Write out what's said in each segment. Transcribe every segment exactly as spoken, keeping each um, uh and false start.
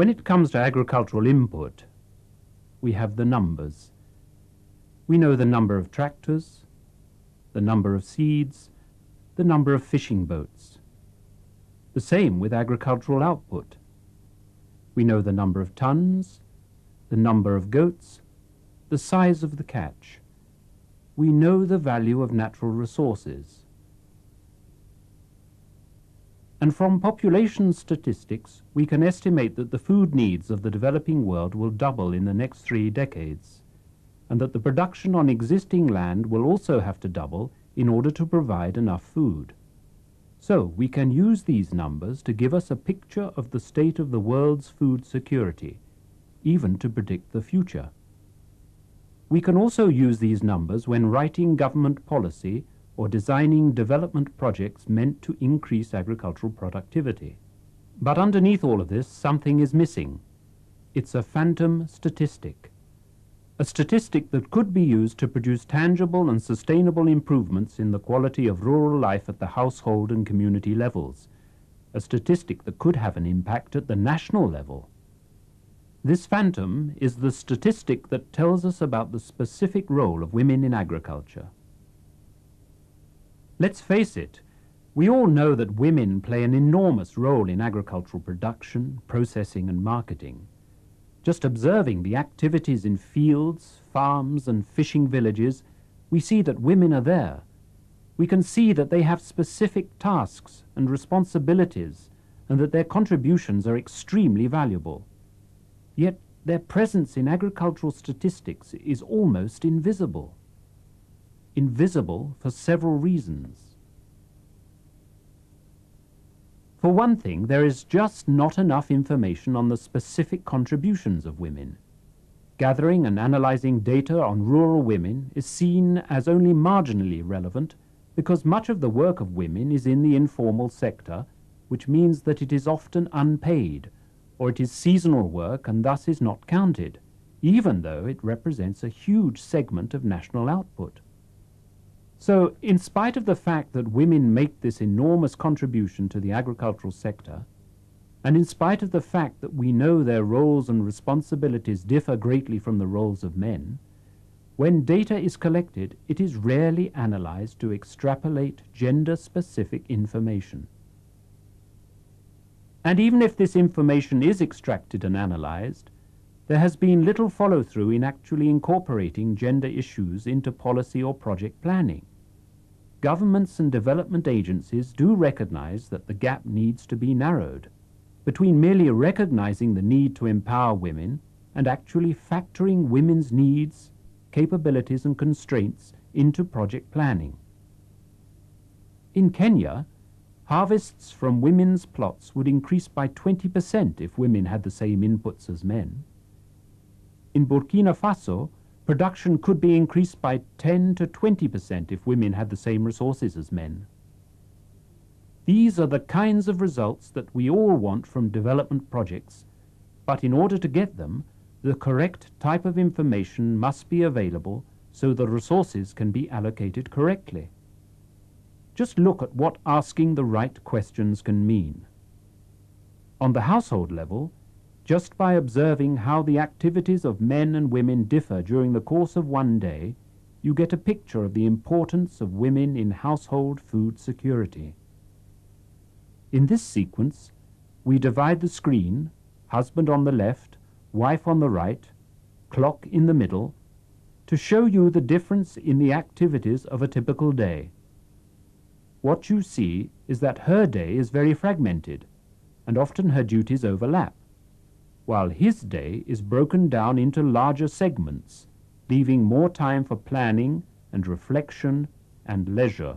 When it comes to agricultural input, we have the numbers. We know the number of tractors, the number of seeds, the number of fishing boats. The same with agricultural output. We know the number of tons, the number of goats, the size of the catch. We know the value of natural resources. And from population statistics, we can estimate that the food needs of the developing world will double in the next three decades, and that the production on existing land will also have to double in order to provide enough food. So we can use these numbers to give us a picture of the state of the world's food security, even to predict the future. We can also use these numbers when writing government policy or designing development projects meant to increase agricultural productivity. But underneath all of this, something is missing. It's a phantom statistic, a statistic that could be used to produce tangible and sustainable improvements in the quality of rural life at the household and community levels, a statistic that could have an impact at the national level. This phantom is the statistic that tells us about the specific role of women in agriculture. Let's face it, we all know that women play an enormous role in agricultural production, processing and marketing. Just observing the activities in fields, farms and fishing villages, we see that women are there. We can see that they have specific tasks and responsibilities and that their contributions are extremely valuable. Yet their presence in agricultural statistics is almost invisible. Invisible for several reasons. For one thing, there is just not enough information on the specific contributions of women. Gathering and analyzing data on rural women is seen as only marginally relevant because much of the work of women is in the informal sector, which means that it is often unpaid, or it is seasonal work and thus is not counted, even though it represents a huge segment of national output. So, in spite of the fact that women make this enormous contribution to the agricultural sector, and in spite of the fact that we know their roles and responsibilities differ greatly from the roles of men, when data is collected, it is rarely analyzed to extrapolate gender-specific information. And even if this information is extracted and analyzed, there has been little follow-through in actually incorporating gender issues into policy or project planning. Governments and development agencies do recognize that the gap needs to be narrowed between merely recognizing the need to empower women and actually factoring women's needs, capabilities and constraints into project planning. In Kenya, harvests from women's plots would increase by twenty percent if women had the same inputs as men. In Burkina Faso, production could be increased by ten to twenty percent if women had the same resources as men. These are the kinds of results that we all want from development projects, but in order to get them, the correct type of information must be available so the resources can be allocated correctly. Just look at what asking the right questions can mean. On the household level, just by observing how the activities of men and women differ during the course of one day, you get a picture of the importance of women in household food security. In this sequence, we divide the screen, husband on the left, wife on the right, clock in the middle, to show you the difference in the activities of a typical day. What you see is that her day is very fragmented, and often her duties overlap, while his day is broken down into larger segments, leaving more time for planning and reflection and leisure.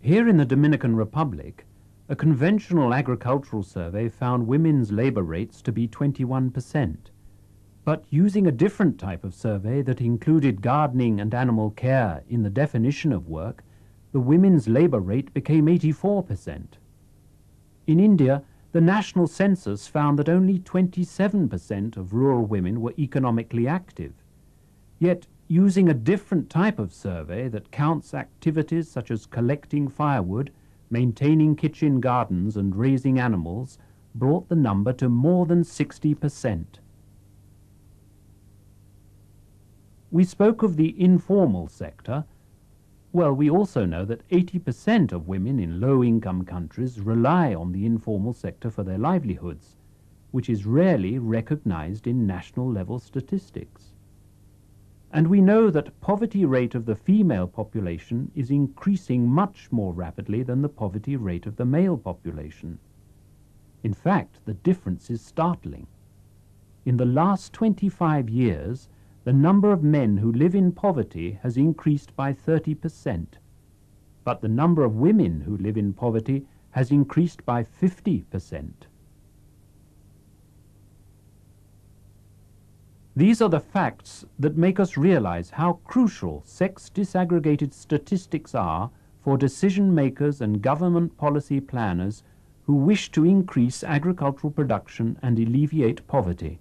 Here in the Dominican Republic, a conventional agricultural survey found women's labor rates to be twenty-one percent, but using a different type of survey that included gardening and animal care in the definition of work, the women's labour rate became eighty-four percent. In India, the national census found that only twenty-seven percent of rural women were economically active. Yet, using a different type of survey that counts activities such as collecting firewood, maintaining kitchen gardens and raising animals brought the number to more than sixty percent. We spoke of the informal sector. Well, we also know that eighty percent of women in low-income countries rely on the informal sector for their livelihoods, which is rarely recognized in national-level statistics. And we know that the poverty rate of the female population is increasing much more rapidly than the poverty rate of the male population. In fact, the difference is startling. In the last twenty-five years, the number of men who live in poverty has increased by thirty percent, but the number of women who live in poverty has increased by fifty percent. These are the facts that make us realize how crucial sex-disaggregated statistics are for decision-makers and government policy planners who wish to increase agricultural production and alleviate poverty.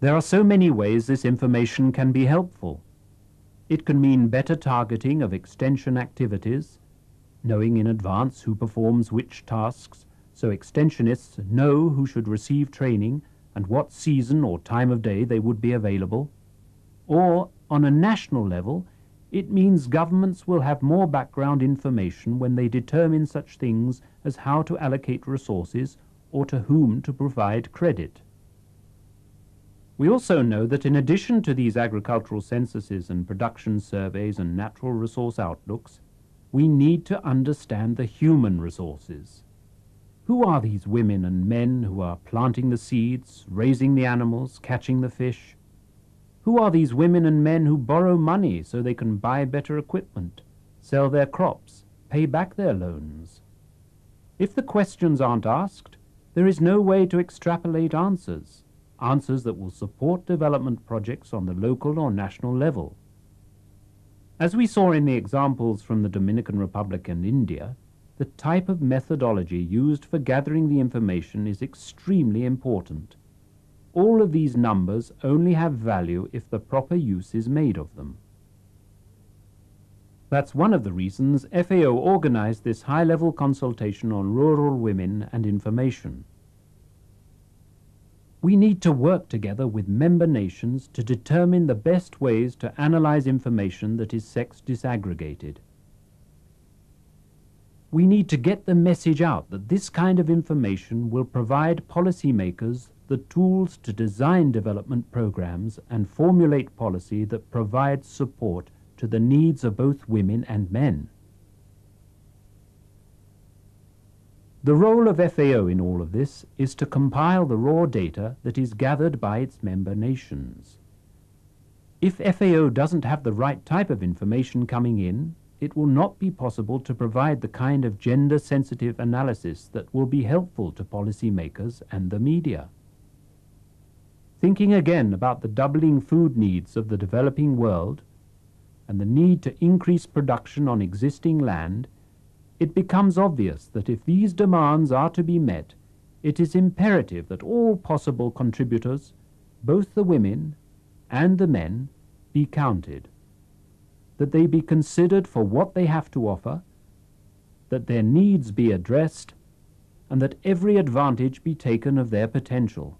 There are so many ways this information can be helpful. It can mean better targeting of extension activities, knowing in advance who performs which tasks, so extensionists know who should receive training and what season or time of day they would be available. Or, on a national level, it means governments will have more background information when they determine such things as how to allocate resources or to whom to provide credit. We also know that in addition to these agricultural censuses and production surveys and natural resource outlooks, we need to understand the human resources. Who are these women and men who are planting the seeds, raising the animals, catching the fish? Who are these women and men who borrow money so they can buy better equipment, sell their crops, pay back their loans? If the questions aren't asked, there is no way to extrapolate answers, answers that will support development projects on the local or national level. As we saw in the examples from the Dominican Republic and India, the type of methodology used for gathering the information is extremely important. All of these numbers only have value if the proper use is made of them. That's one of the reasons F A O organized this high-level consultation on rural women and information. We need to work together with member nations to determine the best ways to analyze information that is sex disaggregated. We need to get the message out that this kind of information will provide policymakers the tools to design development programs and formulate policy that provides support to the needs of both women and men. The role of F A O in all of this is to compile the raw data that is gathered by its member nations. If F A O doesn't have the right type of information coming in, it will not be possible to provide the kind of gender-sensitive analysis that will be helpful to policymakers and the media. Thinking again about the doubling food needs of the developing world and the need to increase production on existing land, it becomes obvious that if these demands are to be met, it is imperative that all possible contributors, both the women and the men, be counted, that they be considered for what they have to offer, that their needs be addressed, and that every advantage be taken of their potential.